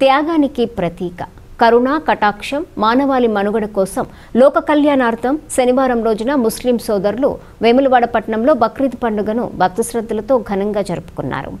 त्यागानिकी प्रतीक కరుణ కటాక్షం మానవాళి మనుగడ కోసం లోక కళ్యాణార్థం శనివారం రోజున ముస్లిం సోదరులు వేములవాడ పట్టణంలో బక్రీద్ పండుగను భక్తి శ్రద్ధలతో ఘనంగా జరుపుకున్నారు.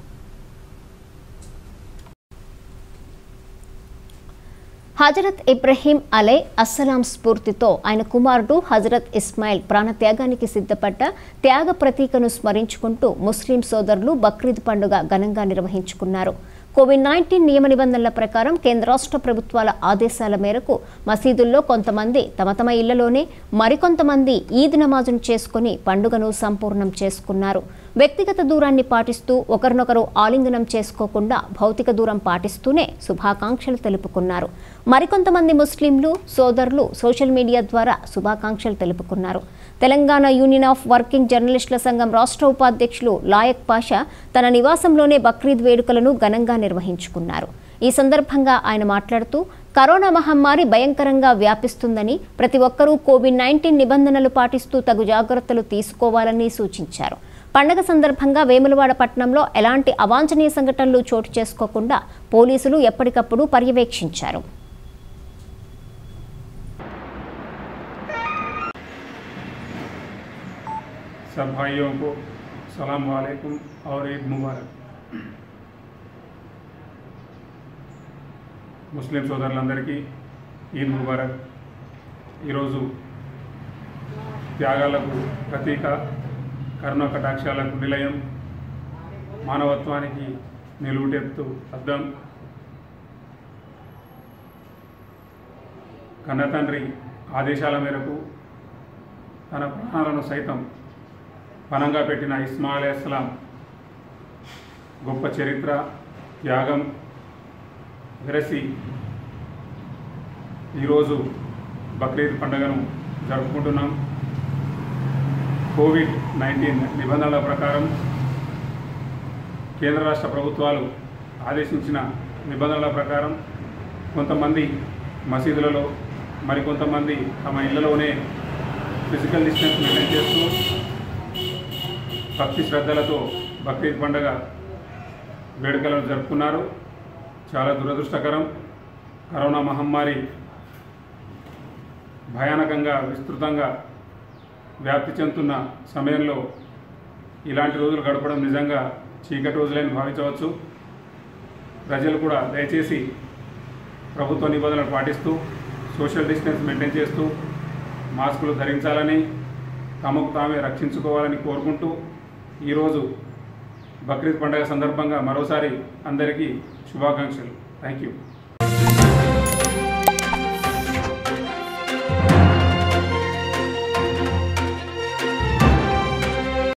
హజరత్ ఇబ్రహీం అలై అస్సలాం స్ఫూర్తితో ఆయన కుమారుడు హజరత్ ఇస్మాయిల్ ప్రాణ త్యాగానికి సిద్ధపడ్డ త్యాగ ప్రతీకను స్మరించుకుంటూ ముస్లిం సోదరులు బక్రీద్ పండుగ ఘనంగా నిర్వహించుకున్నారు. कोविड-19 नियम निबंधनल प्रकारं केंद्र राष्ट्र प्रभुत्वाल आदेशाल मेరకు మసీదుల్లో కొంతమంది తమ తమ ఇళ్లలోనే మరికొంతమంది ఈద్ నమాజును చేసుకొని పండుగను సంపూర్ణం చేసుకున్నారు. వ్యక్తిగత దూరాన్ని పాటిస్తూ ఒకరినొకరు ఆలింగనం చేసుకోకుండా భౌతిక దూరం పాటిస్తూనే శుభాకాంక్షలు తెలుపుకున్నారు. మరికొంతమంది ముస్లింలు సోదరులు సోషల్ మీడియా ద్వారా శుభాకాంక్షలు తెలుపుకున్నారు. తెలంగాణ యూనియన్ ఆఫ్ వర్కింగ్ జర్నలిస్టుల సంఘం రాష్ట్ర ఉపాధ్యక్షులు లాయక్ పాషా తన నివాసంలోనే బక్రీద్ వేడుకలను ఘనంగా నిర్వహించుకున్నారు. ఈ సందర్భంగా ఆయన మాట్లాడుతూ కరోనా మహమ్మారి భయంకరంగా వ్యాపిస్తుందని ప్రతి ఒక్కరూ కోవిడ్-19 నిబంధనలు పాటిస్తూ తగు జాగృతలు తీసుకోవాలని సూచించారు. పండుగ సందర్భంగా వేములవాడ పట్టణంలో ఎలాంటి అవాంఛనీయ సంఘటనలు చోటు చేసుకోకుండా పోలీసులు ఎప్పటికప్పుడు పర్యవేక్షించారు. सब भाइयों को सलाम वालेकुम और ईद मुबारक। ముస్లిం సోదరులందరికీ ఈద్ ముబారక్. ఈరోజు త్యాగాలకు ప్రతీక కరుణ కటాక్షాలకు నిలయం మానవత్వానికి నిలువుటెత్తు అద్దం కన్నతండ్రి ఆదేశాల మేరకు తన ప్రాణాలను సైతం పణంగా పెట్టిన ఇస్మాయిల్ అలైహిస్సలాం గొప్ప చరిత్ర త్యాగం విరసి ఈరోజు బక్రీద్ పండుగను జరుపుకుంటున్నాం. కోవిడ్-19 నిబంధనల ప్రకారం కేంద్ర రాష్ట్ర ప్రభుత్వాలు ఆదేశించిన నిబంధనల ప్రకారం కొంతమంది మసీదులలో మరికొంతమంది తమ ఇళ్లలోనే ఫిజికల్ డిస్టెన్స్ మెయింటైన్ చేస్తూ భక్తి శ్రద్ధలతో బక్రీద్ పండుగ వేడుకలను జరుపుకున్నారు. చాలా దురదృష్టకరం. కరోనా మహమ్మారి భయానకంగా విస్తృతంగా వ్యాప్తి చెందుతున్న సమయంలో ఇలాంటి రోజులు గడపడం నిజంగా చీకటి రోజులని భావించవచ్చు. ప్రజలు కూడా దయచేసి ప్రభుత్వ నిబంధనలు పాటిస్తూ సోషల్ డిస్టెన్స్ మెయింటైన్ చేస్తూ మాస్కులు ధరించాలని తమకు తామే రక్షించుకోవాలని కోరుకుంటూ ఈరోజు బక్రీద్ పండుగ సందర్భంగా మరోసారి అందరికీ శుభాకాంక్షలు. Thank you.